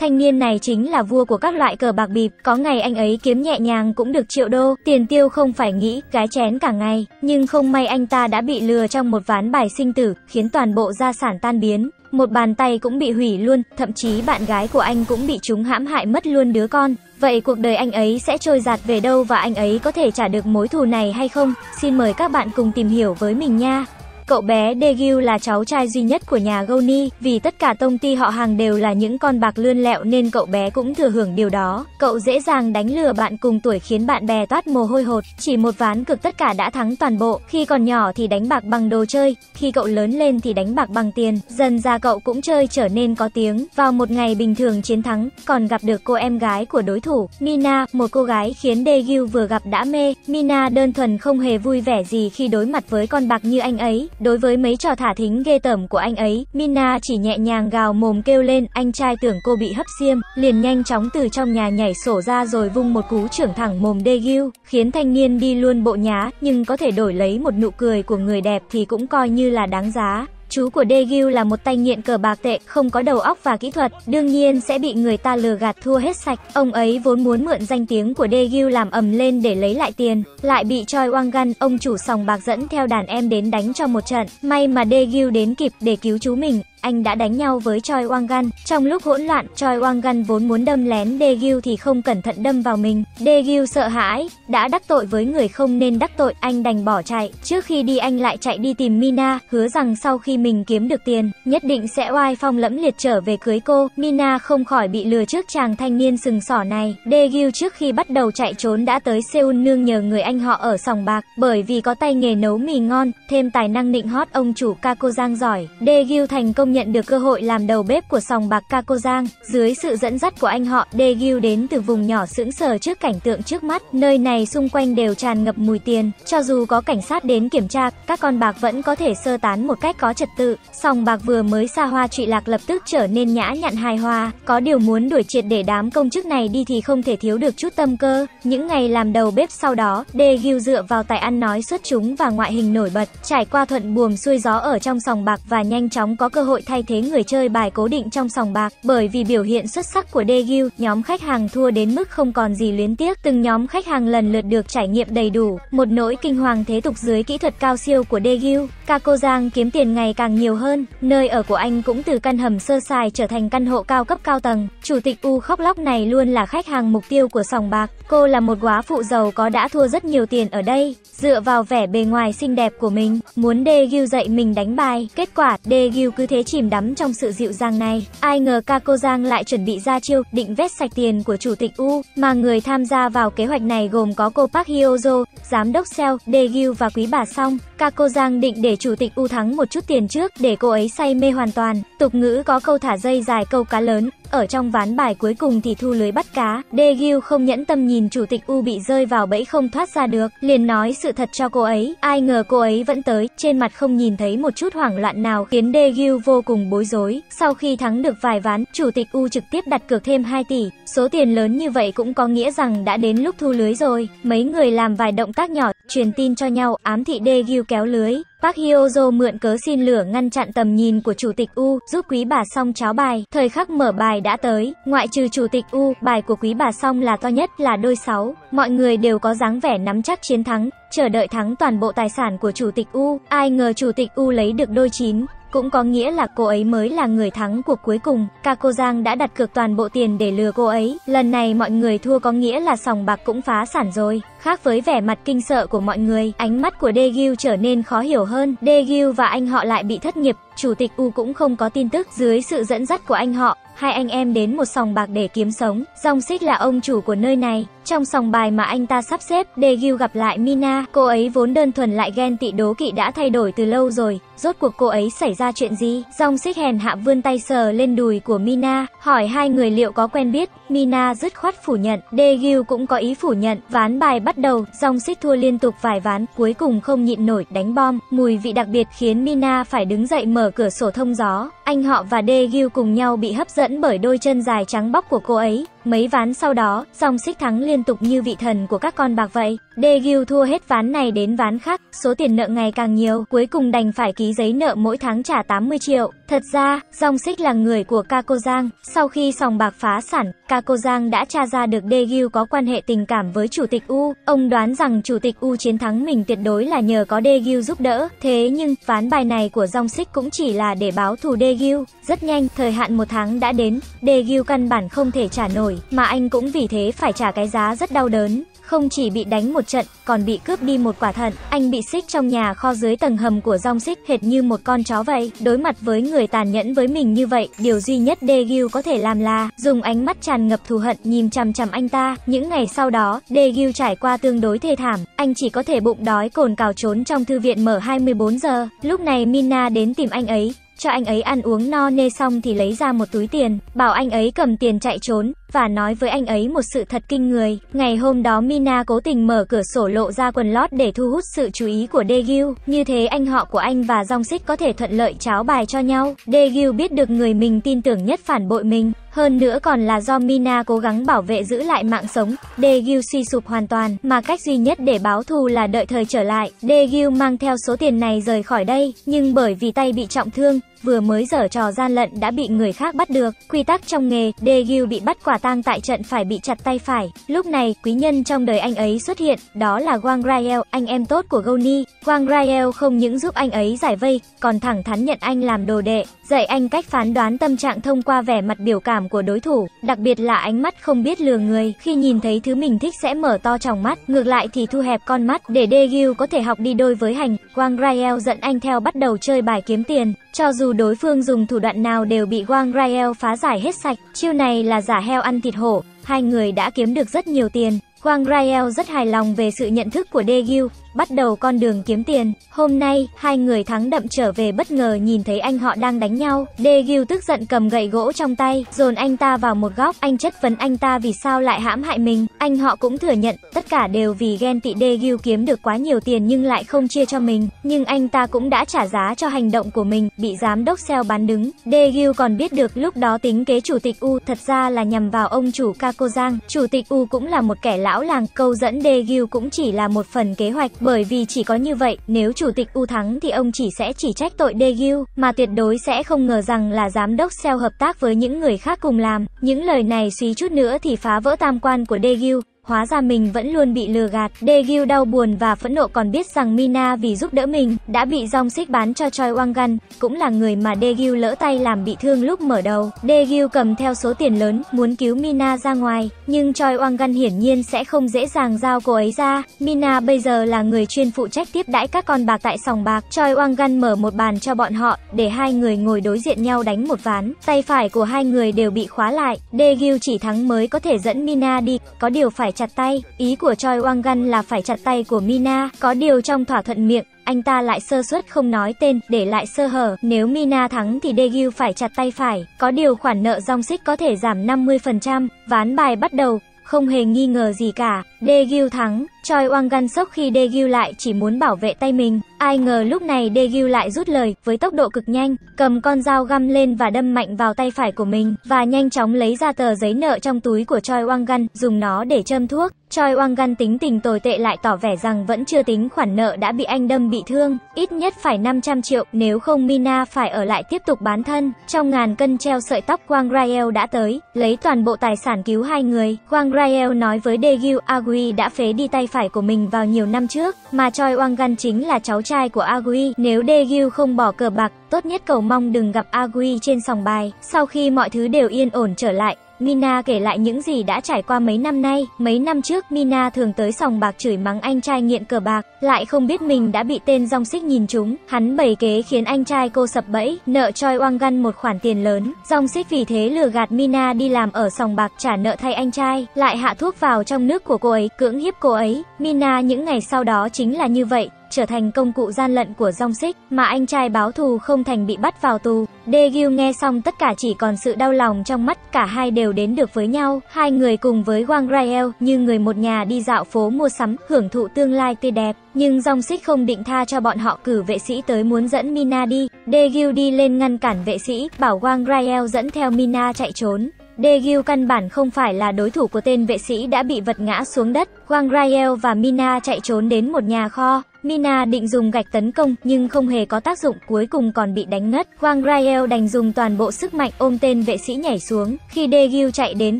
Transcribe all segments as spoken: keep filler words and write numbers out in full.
Thanh niên này chính là vua của các loại cờ bạc bịp, có ngày anh ấy kiếm nhẹ nhàng cũng được triệu đô, tiền tiêu không phải nghĩ, gái chén cả ngày. Nhưng không may anh ta đã bị lừa trong một ván bài sinh tử, khiến toàn bộ gia sản tan biến. Một bàn tay cũng bị hủy luôn, thậm chí bạn gái của anh cũng bị chúng hãm hại mất luôn đứa con. Vậy cuộc đời anh ấy sẽ trôi dạt về đâu và anh ấy có thể trả được mối thù này hay không? Xin mời các bạn cùng tìm hiểu với mình nha! Cậu bé Dae Gil là cháu trai duy nhất của nhà Goni, vì tất cả tông ty họ hàng đều là những con bạc lươn lẹo nên cậu bé cũng thừa hưởng điều đó. Cậu dễ dàng đánh lừa bạn cùng tuổi khiến bạn bè toát mồ hôi hột, chỉ một ván cược tất cả đã thắng toàn bộ. Khi còn nhỏ thì đánh bạc bằng đồ chơi, khi cậu lớn lên thì đánh bạc bằng tiền, dần ra cậu cũng chơi trở nên có tiếng. Vào một ngày bình thường chiến thắng, còn gặp được cô em gái của đối thủ, Mina, một cô gái khiến Dae Gil vừa gặp đã mê. Mina đơn thuần không hề vui vẻ gì khi đối mặt với con bạc như anh ấy. Đối với mấy trò thả thính ghê tởm của anh ấy, Mina chỉ nhẹ nhàng gào mồm kêu lên. Anh trai tưởng cô bị hấp xiêm, liền nhanh chóng từ trong nhà nhảy sổ ra rồi vung một cú chưởng thẳng mồm Dae Gil, khiến thanh niên đi luôn bộ nhá, nhưng có thể đổi lấy một nụ cười của người đẹp thì cũng coi như là đáng giá. Chú của Dae Gil là một tay nghiện cờ bạc tệ, không có đầu óc và kỹ thuật, đương nhiên sẽ bị người ta lừa gạt thua hết sạch. Ông ấy vốn muốn mượn danh tiếng của Dae Gil làm ầm lên để lấy lại tiền, lại bị Choi Wang Gan, ông chủ sòng bạc dẫn theo đàn em đến đánh cho một trận. May mà Dae Gil đến kịp để cứu chú mình. Anh đã đánh nhau với Choi Wang Gan. Trong lúc hỗn loạn, Choi Wang Gan vốn muốn đâm lén Dae Gil thì không cẩn thận đâm vào mình. Dae Gil sợ hãi, đã đắc tội với người không nên đắc tội, anh đành bỏ chạy. Trước khi đi anh lại chạy đi tìm Mina, hứa rằng sau khi mình kiếm được tiền, nhất định sẽ oai phong lẫm liệt trở về cưới cô. Mina không khỏi bị lừa trước chàng thanh niên sừng sỏ này. Dae Gil trước khi bắt đầu chạy trốn đã tới Seoul nương nhờ người anh họ ở sòng bạc, bởi vì có tay nghề nấu mì ngon, thêm tài năng nịnh hót ông chủ Kako Giang giỏi, Dae Gil thành công nhận được cơ hội làm đầu bếp của sòng bạc Kako Giang. Dưới sự dẫn dắt của anh họ, Dae Gil đến từ vùng nhỏ sững sờ trước cảnh tượng trước mắt. Nơi này xung quanh đều tràn ngập mùi tiền, cho dù có cảnh sát đến kiểm tra, các con bạc vẫn có thể sơ tán một cách có trật tự. Sòng bạc vừa mới xa hoa trụy lạc lập tức trở nên nhã nhặn hài hòa. Có điều muốn đuổi triệt để đám công chức này đi thì không thể thiếu được chút tâm cơ. Những ngày làm đầu bếp sau đó, Dae Gil dựa vào tài ăn nói xuất chúng và ngoại hình nổi bật, trải qua thuận buồm xuôi gió ở trong sòng bạc và nhanh chóng có cơ hội thay thế người chơi bài cố định trong sòng bạc. Bởi vì biểu hiện xuất sắc của Dae Gil, nhóm khách hàng thua đến mức không còn gì luyến tiếc. Từng nhóm khách hàng lần lượt được trải nghiệm đầy đủ một nỗi kinh hoàng thế tục dưới kỹ thuật cao siêu của Dae Gil. Kako Giang kiếm tiền ngày càng nhiều hơn, nơi ở của anh cũng từ căn hầm sơ sài trở thành căn hộ cao cấp cao tầng. Chủ tịch U khóc lóc này luôn là khách hàng mục tiêu của sòng bạc. Cô là một góa phụ giàu có đã thua rất nhiều tiền ở đây. Dựa vào vẻ bề ngoài xinh đẹp của mình, muốn Dae Gil dạy mình đánh bài. Kết quả, Dae Gil cứ thế chìm đắm trong sự dịu dàng này. Ai ngờ Kako Giang lại chuẩn bị ra chiêu, định vét sạch tiền của chủ tịch U, mà người tham gia vào kế hoạch này gồm có cô Park Hyo-jo, giám đốc Seo, Dae Gil và quý bà Song. Kako Giang định để chủ tịch U thắng một chút tiền trước để cô ấy say mê hoàn toàn. Tục ngữ có câu thả dây dài câu cá lớn, ở trong ván bài cuối cùng thì thu lưới bắt cá. Dae Gil không nhẫn tâm nhìn chủ tịch U bị rơi vào bẫy không thoát ra được, liền nói sự thật cho cô ấy. Ai ngờ cô ấy vẫn tới, trên mặt không nhìn thấy một chút hoảng loạn nào khiến Dae Gil vô cùng bối rối. Sau khi thắng được vài ván, chủ tịch U trực tiếp đặt cược thêm hai tỷ. Số tiền lớn như vậy cũng có nghĩa rằng đã đến lúc thu lưới rồi. Mấy người làm vài động tác nhỏ, truyền tin cho nhau, ám thị Dae Gil kéo lưới. Park Hyo-jo mượn cớ xin lửa ngăn chặn tầm nhìn của chủ tịch U, giúp quý bà Song cháo bài. Thời khắc mở bài đã tới, ngoại trừ chủ tịch U, bài của quý bà Song là to nhất, là đôi sáu. Mọi người đều có dáng vẻ nắm chắc chiến thắng, chờ đợi thắng toàn bộ tài sản của chủ tịch U. Ai ngờ chủ tịch U lấy được đôi chín, cũng có nghĩa là cô ấy mới là người thắng cuộc cuối cùng. Kako Giang đã đặt cược toàn bộ tiền để lừa cô ấy. Lần này mọi người thua có nghĩa là sòng bạc cũng phá sản rồi. Khác với vẻ mặt kinh sợ của mọi người, ánh mắt của Dae Gil trở nên khó hiểu hơn. Dae Gil và anh họ lại bị thất nghiệp, chủ tịch U cũng không có tin tức. Dưới sự dẫn dắt của anh họ, hai anh em đến một sòng bạc để kiếm sống. Jong Sik là ông chủ của nơi này. Trong sòng bài mà anh ta sắp xếp, Dae Gil gặp lại Mina. Cô ấy vốn đơn thuần lại ghen tị đố kỵ đã thay đổi từ lâu rồi. Rốt cuộc cô ấy xảy ra chuyện gì? Jong Sik hèn hạ vươn tay sờ lên đùi của Mina, hỏi hai người liệu có quen biết. Mina dứt khoát phủ nhận, Dae Gil cũng có ý phủ nhận. Ván bài bắt đầu, Jong Sik thua liên tục vài ván, cuối cùng không nhịn nổi đánh bom. Mùi vị đặc biệt khiến Mina phải đứng dậy mở cửa sổ thông gió. Anh họ và Dae Gil cùng nhau bị hấp dẫn bởi đôi chân dài trắng bóc của cô ấy. Mấy ván sau đó, Jong Sik thắng liên tục như vị thần của các con bạc vậy. Dae Gil thua hết ván này đến ván khác, số tiền nợ ngày càng nhiều, cuối cùng đành phải ký giấy nợ mỗi tháng trả tám mươi triệu. Thật ra, Jong Sik là người của Kako-jang. Sau khi sòng bạc phá sản, Kako-jang đã tra ra được Dae Gil có quan hệ tình cảm với Chủ tịch U. Ông đoán rằng Chủ tịch U chiến thắng mình tuyệt đối là nhờ có Dae Gil giúp đỡ. Thế nhưng, ván bài này của Jong Sik cũng chỉ là để báo thù Dae Gil. Rất nhanh, thời hạn một tháng đã đến. Dae Gil căn bản không thể trả nổi, mà anh cũng vì thế phải trả cái giá rất đau đớn. Không chỉ bị đánh một trận, còn bị cướp đi một quả thận. Anh bị xích trong nhà kho dưới tầng hầm của Jong Sik, hệt như một con chó vậy. Đối mặt với người tàn nhẫn với mình như vậy, điều duy nhất Dae Gil có thể làm là dùng ánh mắt tràn ngập thù hận nhìn chằm chằm anh ta. Những ngày sau đó, Dae Gil trải qua tương đối thê thảm. Anh chỉ có thể bụng đói cồn cào trốn trong thư viện mở hai mươi bốn giờ. Lúc này Mina đến tìm anh ấy, cho anh ấy ăn uống no nê xong thì lấy ra một túi tiền, bảo anh ấy cầm tiền chạy trốn, và nói với anh ấy một sự thật kinh người. Ngày hôm đó Mina cố tình mở cửa sổ lộ ra quần lót để thu hút sự chú ý của Dae Gil. Như thế anh họ của anh và Jong Sik có thể thuận lợi cháo bài cho nhau. Dae Gil biết được người mình tin tưởng nhất phản bội mình. Hơn nữa còn là do Mina cố gắng bảo vệ giữ lại mạng sống. Dae Gil suy sụp hoàn toàn, mà cách duy nhất để báo thù là đợi thời trở lại. Dae Gil mang theo số tiền này rời khỏi đây, nhưng bởi vì tay bị trọng thương, vừa mới giở trò gian lận đã bị người khác bắt được. Quy tắc trong nghề, Dae Gil bị bắt quả tang tại trận phải bị chặt tay phải. Lúc này, quý nhân trong đời anh ấy xuất hiện, đó là Gwang-ryeol, anh em tốt của Goni. Gwang-ryeol không những giúp anh ấy giải vây, còn thẳng thắn nhận anh làm đồ đệ, dạy anh cách phán đoán tâm trạng thông qua vẻ mặt biểu cảm của đối thủ, đặc biệt là ánh mắt không biết lừa người. Khi nhìn thấy thứ mình thích sẽ mở to tròng mắt, ngược lại thì thu hẹp con mắt, để Dae Gil có thể học đi đôi với hành. Gwang-ryeol dẫn anh theo bắt đầu chơi bài kiếm tiền. Cho dù đối phương dùng thủ đoạn nào đều bị Gwang-ryeol phá giải hết sạch. Chiêu này là giả heo ăn thịt hổ, hai người đã kiếm được rất nhiều tiền. Gwang-ryeol rất hài lòng về sự nhận thức của Dae Gil, bắt đầu con đường kiếm tiền. Hôm nay, hai người thắng đậm trở về bất ngờ nhìn thấy anh họ đang đánh nhau. Dae Gil tức giận cầm gậy gỗ trong tay, dồn anh ta vào một góc. Anh chất vấn anh ta vì sao lại hãm hại mình. Anh họ cũng thừa nhận, tất cả đều vì ghen tị Dae Gil kiếm được quá nhiều tiền nhưng lại không chia cho mình. Nhưng anh ta cũng đã trả giá cho hành động của mình, bị giám đốc Seo bán đứng. Dae Gil còn biết được lúc đó tính kế Chủ tịch U thật ra là nhằm vào ông chủ Kako-jang. Chủ tịch U cũng là một kẻ lão làng, câu dẫn Dae Gil cũng chỉ là một phần kế hoạch. Bởi vì chỉ có như vậy, nếu Chủ tịch U thắng thì ông chỉ sẽ chỉ trách tội Dae Gil, mà tuyệt đối sẽ không ngờ rằng là giám đốc Seo hợp tác với những người khác cùng làm. Những lời này suýt chút nữa thì phá vỡ tam quan của Dae Gil. Hóa ra mình vẫn luôn bị lừa gạt. Dae Gil đau buồn và phẫn nộ, còn biết rằng Mina vì giúp đỡ mình đã bị Jong Sik bán cho Choi Wang Gan, cũng là người mà Dae Gil lỡ tay làm bị thương lúc mở đầu. Dae Gil cầm theo số tiền lớn muốn cứu Mina ra ngoài, nhưng Choi Wang Gan hiển nhiên sẽ không dễ dàng giao cô ấy ra. Mina bây giờ là người chuyên phụ trách tiếp đãi các con bạc tại sòng bạc. Choi Wang Gan mở một bàn cho bọn họ để hai người ngồi đối diện nhau đánh một ván. Tay phải của hai người đều bị khóa lại. Dae Gil chỉ thắng mới có thể dẫn Mina đi. Có điều phải chặt tay, ý của Choi Wang Gan là phải chặt tay của Mina, có điều trong thỏa thuận miệng, anh ta lại sơ suất không nói tên, để lại sơ hở. Nếu Mina thắng thì Dae Gil phải chặt tay phải, có điều khoản nợ Jong Sik có thể giảm năm mươi phần trăm, ván bài bắt đầu, không hề nghi ngờ gì cả, Dae Gil thắng. Choi Wang Gan sốc khi Dae Gil lại chỉ muốn bảo vệ tay mình. Ai ngờ lúc này Dae Gil lại rút lời với tốc độ cực nhanh, cầm con dao găm lên và đâm mạnh vào tay phải của mình, và nhanh chóng lấy ra tờ giấy nợ trong túi của Choi Wang Gan, dùng nó để châm thuốc. Choi Wang Gan tính tình tồi tệ lại tỏ vẻ rằng vẫn chưa tính khoản nợ đã bị anh đâm bị thương, ít nhất phải năm trăm triệu, nếu không Mina phải ở lại tiếp tục bán thân. Trong ngàn cân treo sợi tóc, Gwang-ryeol đã tới, lấy toàn bộ tài sản cứu hai người. Gwang-ryeol nói với Dae Gil, Agwi đã phế đi tay phải của mình vào nhiều năm trước, mà Choi Wang Gan chính là cháu trai của Agwi. Nếu Dae Gil không bỏ cờ bạc, tốt nhất cầu mong đừng gặp Agwi trên sòng bài. Sau khi mọi thứ đều yên ổn trở lại, Mina kể lại những gì đã trải qua mấy năm nay. Mấy năm trước, Mina thường tới sòng bạc chửi mắng anh trai nghiện cờ bạc, lại không biết mình đã bị tên Jong Sik nhìn trúng. Hắn bày kế khiến anh trai cô sập bẫy, nợ Choi Wang Gan một khoản tiền lớn. Jong Sik vì thế lừa gạt Mina đi làm ở sòng bạc trả nợ thay anh trai, lại hạ thuốc vào trong nước của cô ấy, cưỡng hiếp cô ấy. Mina những ngày sau đó chính là như vậy, trở thành công cụ gian lận của Jong Sik, mà anh trai báo thù không thành bị bắt vào tù. Dae Gil nghe xong tất cả chỉ còn sự đau lòng trong mắt, cả hai đều đến được với nhau. Hai người cùng với Gwang-ryeol như người một nhà đi dạo phố mua sắm, hưởng thụ tương lai tươi đẹp. Nhưng Jong Sik không định tha cho bọn họ, cử vệ sĩ tới muốn dẫn Mina đi. Dae Gil đi lên ngăn cản vệ sĩ, bảo Gwang-ryeol dẫn theo Mina chạy trốn. Dae Gil căn bản không phải là đối thủ của tên vệ sĩ đã bị vật ngã xuống đất. Gwang-ryeol và Mina chạy trốn đến một nhà kho. Mina định dùng gạch tấn công nhưng không hề có tác dụng, cuối cùng còn bị đánh ngất. Gwang-ryeol đành dùng toàn bộ sức mạnh ôm tên vệ sĩ nhảy xuống. Khi Dae Gil chạy đến,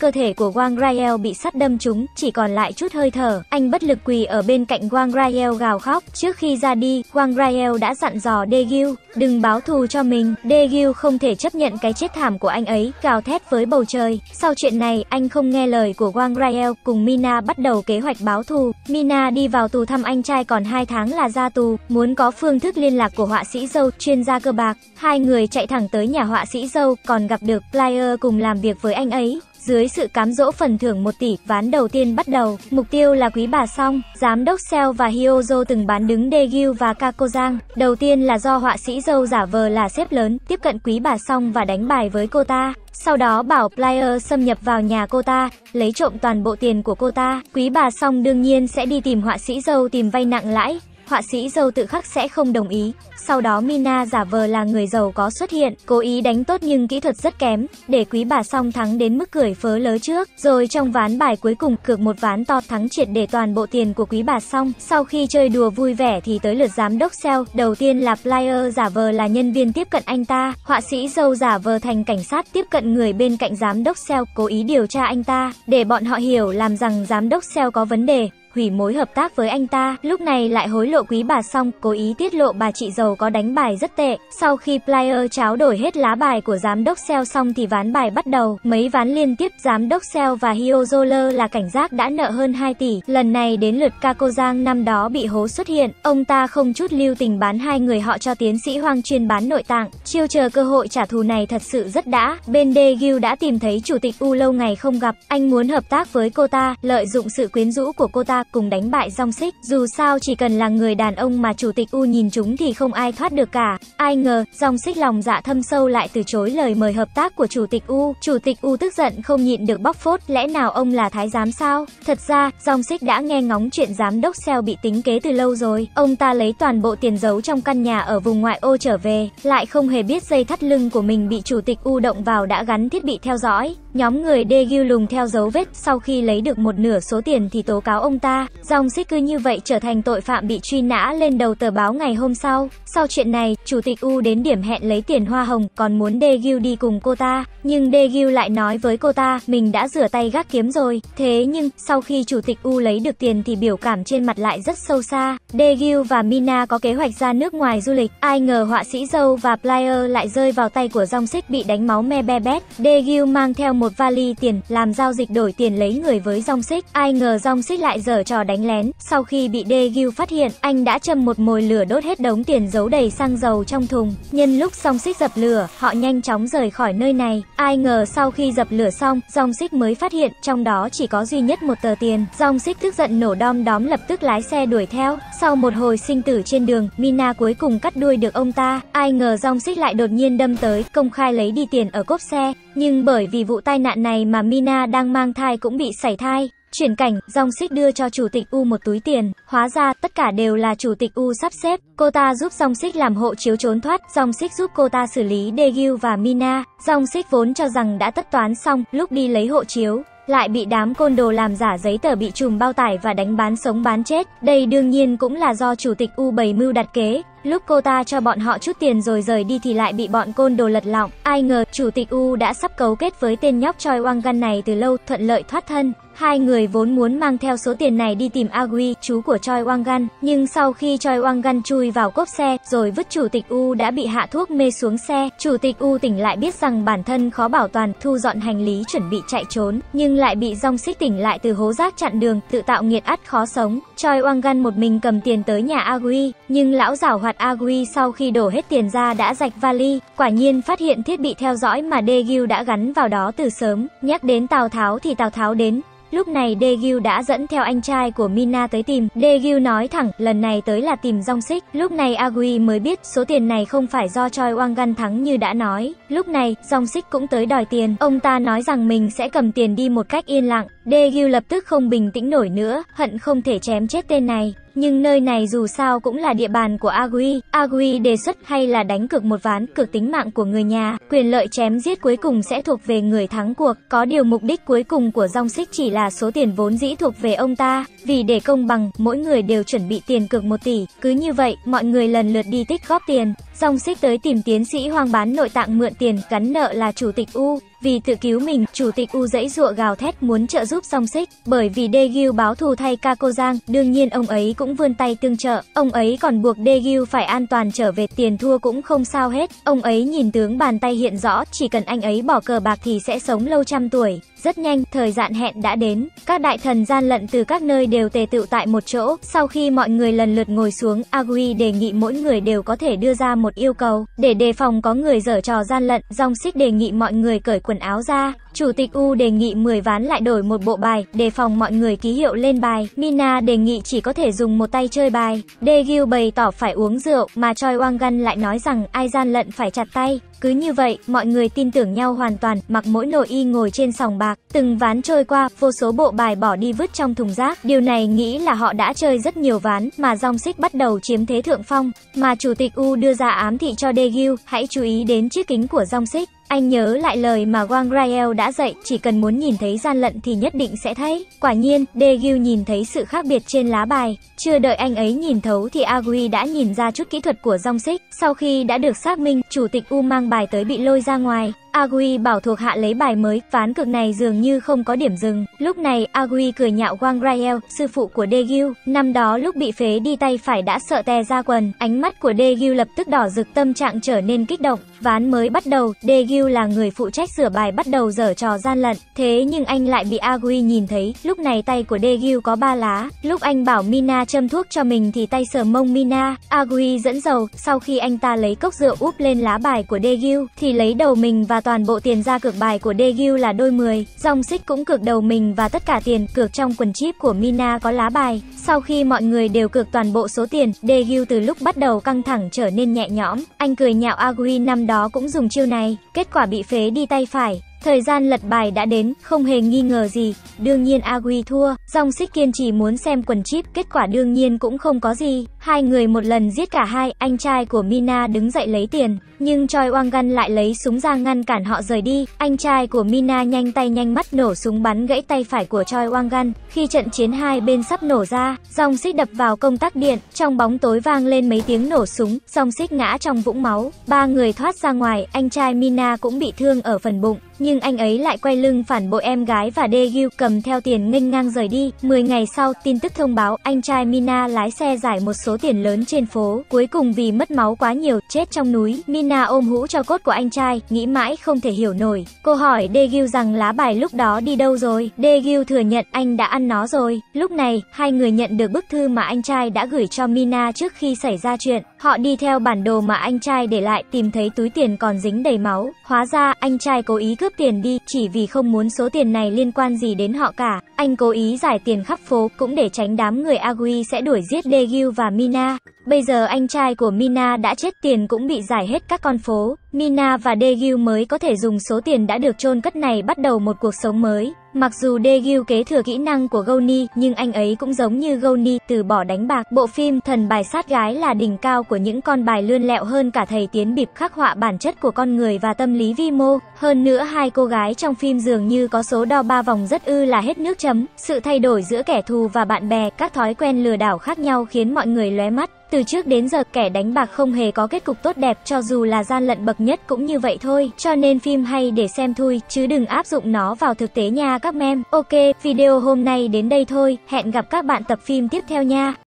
cơ thể của Gwang-ryeol bị sắt đâm trúng, chỉ còn lại chút hơi thở. Anh bất lực quỳ ở bên cạnh Gwang-ryeol gào khóc. Trước khi ra đi, Gwang-ryeol đã dặn dò Dae Gil đừng báo thù cho mình. Dae Gil không thể chấp nhận cái chết thảm của anh ấy, gào thét với bầu trời. Sau chuyện này, anh không nghe lời của Gwang-ryeol, cùng Mina bắt đầu kế hoạch báo thù. Mina đi vào tù thăm anh trai, còn hai tháng là ra tù, muốn có phương thức liên lạc của họa sĩ dâu, chuyên gia cơ bạc. Hai người chạy thẳng tới nhà họa sĩ dâu, còn gặp được Flyer cùng làm việc với anh ấy. Dưới sự cám dỗ phần thưởng một tỷ, ván đầu tiên bắt đầu. Mục tiêu là quý bà Song, giám đốc Seo và Hyo-jo từng bán đứng Dae Gil và Kako Giang. Đầu tiên là do họa sĩ dâu giả vờ là sếp lớn, tiếp cận quý bà Song và đánh bài với cô ta. Sau đó bảo Flyer xâm nhập vào nhà cô ta, lấy trộm toàn bộ tiền của cô ta. Quý bà Song đương nhiên sẽ đi tìm họa sĩ dâu tìm vay nặng lãi. Họa sĩ dâu tự khắc sẽ không đồng ý. Sau đó Mina giả vờ là người giàu có xuất hiện, cố ý đánh tốt nhưng kỹ thuật rất kém, để quý bà Song thắng đến mức cười phớ lớ trước. Rồi trong ván bài cuối cùng, cược một ván to thắng triệt để toàn bộ tiền của quý bà Song. Sau khi chơi đùa vui vẻ thì tới lượt giám đốc Seo. Đầu tiên là Flyer giả vờ là nhân viên tiếp cận anh ta. Họa sĩ dâu giả vờ thành cảnh sát tiếp cận người bên cạnh giám đốc Seo, cố ý điều tra anh ta, để bọn họ hiểu làm rằng giám đốc Seo có vấn đề, hủy mối hợp tác với anh ta. Lúc này lại hối lộ quý bà Song, cố ý tiết lộ bà chị giàu có đánh bài rất tệ. Sau khi Flyer tráo đổi hết lá bài của giám đốc Seo xong thì ván bài bắt đầu. Mấy ván liên tiếp giám đốc Seo và Hyo-jo là cảnh giác đã nợ hơn hai tỷ. Lần này đến lượt Kako Giang năm đó bị hố xuất hiện. Ông ta không chút lưu tình bán hai người họ cho tiến sĩ Hoang chuyên bán nội tạng. Chiêu chờ cơ hội trả thù này thật sự rất đã. Bên Dae Gil đã tìm thấy chủ tịch U lâu ngày không gặp. Anh muốn hợp tác với cô ta, lợi dụng sự quyến rũ của cô ta cùng đánh bại Jong Sik. Dù sao chỉ cần là người đàn ông mà chủ tịch U nhìn chúng thì không ai thoát được cả. Ai ngờ Jong Sik lòng dạ thâm sâu lại từ chối lời mời hợp tác của chủ tịch U. Chủ tịch U tức giận không nhịn được bóc phốt, lẽ nào ông là thái giám sao? Thật ra Jong Sik đã nghe ngóng chuyện giám đốc Seo bị tính kế từ lâu rồi. Ông ta lấy toàn bộ tiền giấu trong căn nhà ở vùng ngoại ô trở về, lại không hề biết dây thắt lưng của mình bị chủ tịch U động vào đã gắn thiết bị theo dõi. Nhóm người Dae Gil lùng theo dấu vết, sau khi lấy được một nửa số tiền thì tố cáo ông ta. Jong Sik cứ như vậy trở thành tội phạm bị truy nã lên đầu tờ báo ngày hôm sau. Sau chuyện này, chủ tịch U đến điểm hẹn lấy tiền hoa hồng, còn muốn Dae Gil đi cùng cô ta. Nhưng Dae Gil lại nói với cô ta, mình đã rửa tay gác kiếm rồi. Thế nhưng, sau khi chủ tịch U lấy được tiền thì biểu cảm trên mặt lại rất sâu xa. Dae Gil và Mina có kế hoạch ra nước ngoài du lịch. Ai ngờ họa sĩ dâu và Flyer lại rơi vào tay của Jong Sik, bị đánh máu me be bét. Dae Gil mang theo một vali tiền, làm giao dịch đổi tiền lấy người với Jong Sik. Ai ngờ Jong Sik lại giở trò đánh lén. Sau khi bị Dae Gil phát hiện, anh đã châm một mồi lửa đốt hết đống tiền giấu đầy xăng dầu trong thùng. Nhân lúc Jong Sik dập lửa, họ nhanh chóng rời khỏi nơi này. Ai ngờ sau khi dập lửa xong, Jong Sik mới phát hiện trong đó chỉ có duy nhất một tờ tiền. Jong Sik tức giận nổ đom đóm, lập tức lái xe đuổi theo. Sau một hồi sinh tử trên đường, Mina cuối cùng cắt đuôi được ông ta. Ai ngờ Jong Sik lại đột nhiên đâm tới, công khai lấy đi tiền ở cốp xe. Nhưng bởi vì vụ tai nạn này mà Mina đang mang thai cũng bị sảy thai. Chuyển cảnh, Jong Sik đưa cho chủ tịch U một túi tiền. Hóa ra tất cả đều là chủ tịch U sắp xếp. Cô ta giúp Jong Sik làm hộ chiếu trốn thoát. Jong Sik giúp cô ta xử lý Dae Gil và Mina. Jong Sik vốn cho rằng đã tất toán xong, lúc đi lấy hộ chiếu lại bị đám côn đồ làm giả giấy tờ bị trùm bao tải và đánh bán sống bán chết. Đây đương nhiên cũng là do chủ tịch U bày mưu đặt kế. Lúc cô ta cho bọn họ chút tiền rồi rời đi thì lại bị bọn côn đồ lật lọng. Ai ngờ chủ tịch U đã sắp cấu kết với tên nhóc Choi Wang Gan này từ lâu, thuận lợi thoát thân. Hai người vốn muốn mang theo số tiền này đi tìm Agwi, chú của Choi Wang Gan, nhưng sau khi Choi Wang Gan chui vào cốp xe rồi vứt chủ tịch U đã bị hạ thuốc mê xuống xe. Chủ tịch U tỉnh lại biết rằng bản thân khó bảo toàn, thu dọn hành lý chuẩn bị chạy trốn, nhưng lại bị Jong Sik tỉnh lại từ hố rác chặn đường, tự tạo nghiệt ắt khó sống. Choi Wang Gan một mình cầm tiền tới nhà Agwi, nhưng lão giảo hoạt Agwi sau khi đổ hết tiền ra đã rạch vali, quả nhiên phát hiện thiết bị theo dõi mà Dae Gil đã gắn vào đó từ sớm. Nhắc đến Tào Tháo thì Tào Tháo đến. Lúc này Dae Gil đã dẫn theo anh trai của Mina tới tìm. Dae Gil nói thẳng, lần này tới là tìm Jong Sik. Lúc này Agwi mới biết số tiền này không phải do Choi Wang Gan thắng như đã nói. Lúc này Jong Sik cũng tới đòi tiền. Ông ta nói rằng mình sẽ cầm tiền đi một cách yên lặng. Dae Gil lập tức không bình tĩnh nổi nữa, hận không thể chém chết tên này. nhưng nơi này dù sao cũng là địa bàn của Agwi. Agwi đề xuất hay là đánh cược một ván, cược tính mạng của người nhà, quyền lợi chém giết cuối cùng sẽ thuộc về người thắng cuộc. Có điều mục đích cuối cùng của Jong Sik chỉ là số tiền vốn dĩ thuộc về ông ta, vì để công bằng, mỗi người đều chuẩn bị tiền cược một tỷ. Cứ như vậy, mọi người lần lượt đi tích góp tiền. Jong Sik tới tìm tiến sĩ Hoang bán nội tạng mượn tiền, gắn nợ là Chủ tịch U. Vì tự cứu mình, Chủ tịch U giãy giụa gào thét muốn trợ giúp Jong Sik, bởi vì Dae Gil báo thù thay Kako Giang, đương nhiên ông ấy cũng vươn tay tương trợ. Ông ấy còn buộc Dae Gil phải an toàn trở về, tiền thua cũng không sao hết. Ông ấy nhìn tướng bàn tay hiện rõ, chỉ cần anh ấy bỏ cờ bạc thì sẽ sống lâu trăm tuổi. Rất nhanh, thời gian hẹn đã đến. Các đại thần gian lận từ các nơi đều tề tựu tại một chỗ. Sau khi mọi người lần lượt ngồi xuống, Agwi đề nghị mỗi người đều có thể đưa ra một yêu cầu. Để đề phòng có người dở trò gian lận, Jong Sik đề nghị mọi người cởi quần áo ra. Chủ tịch U đề nghị mười ván lại đổi một bộ bài, đề phòng mọi người ký hiệu lên bài. Mina đề nghị chỉ có thể dùng một tay chơi bài. Dae Gil bày tỏ phải uống rượu, mà Choi Wang Gan lại nói rằng ai gian lận phải chặt tay. Cứ như vậy, mọi người tin tưởng nhau hoàn toàn, mặc mỗi nội y ngồi trên sòng bạc. Từng ván trôi qua, vô số bộ bài bỏ đi vứt trong thùng rác. Điều này nghĩ là họ đã chơi rất nhiều ván, mà Jong Sik bắt đầu chiếm thế thượng phong. Mà Chủ tịch U đưa ra ám thị cho Dae Gil, hãy chú ý đến chiếc kính của Jong Sik. Anh nhớ lại lời mà Gwang-ryeol đã dạy, chỉ cần muốn nhìn thấy gian lận thì nhất định sẽ thấy. Quả nhiên, Dae Gil nhìn thấy sự khác biệt trên lá bài. Chưa đợi anh ấy nhìn thấu thì Agwi đã nhìn ra chút kỹ thuật của Jong Sik. Sau khi đã được xác minh, Chủ tịch U mang bài tới bị lôi ra ngoài. Agwi bảo thuộc hạ lấy bài mới, ván cược này dường như không có điểm dừng. Lúc này, Agwi cười nhạo Gwang-ryeol, sư phụ của Dae Gil. Năm đó lúc bị phế đi tay phải đã sợ tè ra quần. Ánh mắt của Dae Gil lập tức đỏ rực, tâm trạng trở nên kích động. Ván mới bắt đầu, Dae Gil là người phụ trách sửa bài bắt đầu dở trò gian lận. Thế nhưng anh lại bị Agwi nhìn thấy. Lúc này tay của Dae Gil có ba lá. Lúc anh bảo Mina châm thuốc cho mình thì tay sờ mông Mina. Agwi dẫn dầu, sau khi anh ta lấy cốc rượu úp lên lá bài của Dae Gil thì lấy đầu mình và toàn bộ tiền ra cược. Bài của Dae Gil là đôi mười. Jong Sik cũng cược đầu mình và tất cả tiền cược trong quần chip của Mina có lá bài. Sau khi mọi người đều cược toàn bộ số tiền, Dae Gil từ lúc bắt đầu căng thẳng trở nên nhẹ nhõm. Anh cười nhạo Agwi năm đó cũng dùng chiêu này, kết quả bị phế đi tay phải. Thời gian lật bài đã đến, không hề nghi ngờ gì, đương nhiên Agwi thua. Jong Sik kiên trì muốn xem quần chip, kết quả đương nhiên cũng không có gì. Hai người một lần giết cả hai, anh trai của Mina đứng dậy lấy tiền, nhưng Choi Wang Gan lại lấy súng ra ngăn cản họ rời đi. Anh trai của Mina nhanh tay nhanh mắt nổ súng bắn gãy tay phải của Choi Wang Gan. Khi trận chiến hai bên sắp nổ ra, Jong Sik đập vào công tắc điện, trong bóng tối vang lên mấy tiếng nổ súng, Jong Sik ngã trong vũng máu. Ba người thoát ra ngoài, anh trai Mina cũng bị thương ở phần bụng, nhưng anh ấy lại quay lưng phản bội em gái và Dae Gil, cầm theo tiền nghênh ngang rời đi. mười ngày sau, tin tức thông báo anh trai Mina lái xe giải một số tiền lớn trên phố, cuối cùng vì mất máu quá nhiều chết trong núi. Mina ôm hũ tro cốt của anh trai, nghĩ mãi không thể hiểu nổi. Cô hỏi Dae Gil rằng lá bài lúc đó đi đâu rồi. Dae Gil thừa nhận anh đã ăn nó rồi. Lúc này, hai người nhận được bức thư mà anh trai đã gửi cho Mina trước khi xảy ra chuyện. Họ đi theo bản đồ mà anh trai để lại, tìm thấy túi tiền còn dính đầy máu. Hóa ra anh trai cố ý cướp tiền đi, chỉ vì không muốn số tiền này liên quan gì đến họ cả. Anh cố ý giải tiền khắp phố cũng để tránh đám người Agwi sẽ đuổi giết Dae Gil và Mina. Bây giờ anh trai của Mina đã chết, tiền cũng bị giải hết các con phố. Mina và Dae Gil mới có thể dùng số tiền đã được chôn cất này bắt đầu một cuộc sống mới. Mặc dù Dae Gil kế thừa kỹ năng của Goni, nhưng anh ấy cũng giống như Goni, từ bỏ đánh bạc. Bộ phim Thần Bài Sát Gái là đỉnh cao của những con bài lươn lẹo, hơn cả thầy Tiến Bịp, khắc họa bản chất của con người và tâm lý vi mô. Hơn nữa hai cô gái trong phim dường như có số đo ba vòng rất ư là hết nước chấm. Sự thay đổi giữa kẻ thù và bạn bè, các thói quen lừa đảo khác nhau khiến mọi người lóe mắt. Từ trước đến giờ, kẻ đánh bạc không hề có kết cục tốt đẹp, cho dù là gian lận bậc nhất cũng như vậy thôi. Cho nên phim hay để xem thôi, chứ đừng áp dụng nó vào thực tế nha các mem. Ok, video hôm nay đến đây thôi, hẹn gặp các bạn tập phim tiếp theo nha.